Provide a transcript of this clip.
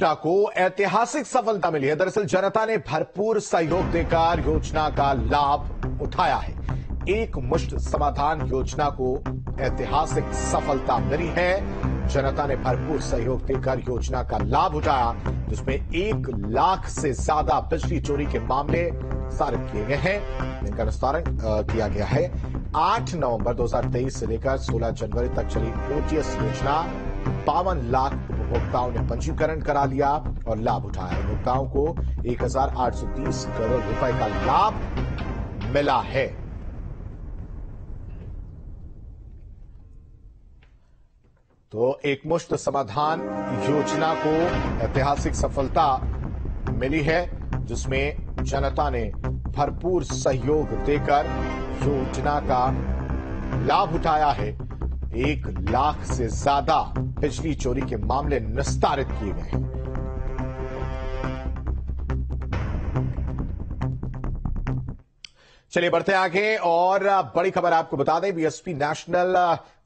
योजना को ऐतिहासिक सफलता मिली है। दरअसल जनता ने भरपूर सहयोग देकर योजना का लाभ उठाया है। एकमुश्त समाधान योजना को ऐतिहासिक सफलता मिली है। जनता ने भरपूर सहयोग देकर योजना का लाभ उठाया, जिसमें 1 लाख से ज्यादा बिजली चोरी के मामले सारित किए गए हैं, जिनका निस्तारण किया गया है। 8 नवंबर 2023 से लेकर 16 जनवरी तक चली ओटीएस योजना 52 लाख उपभोक्ताओं ने पंजीकरण करा लिया और लाभ उठाया। उपभोक्ताओं को 1830 करोड़ रुपए का लाभ मिला है। तो एकमुश्त समाधान योजना को ऐतिहासिक सफलता मिली है, जिसमें जनता ने भरपूर सहयोग देकर योजना का लाभ उठाया है। 1 लाख से ज्यादा बिजली चोरी के मामले निस्तारित किए गए हैं। चलिए बढ़ते आगे और बड़ी खबर आपको बता दें, बीएसपी नेशनल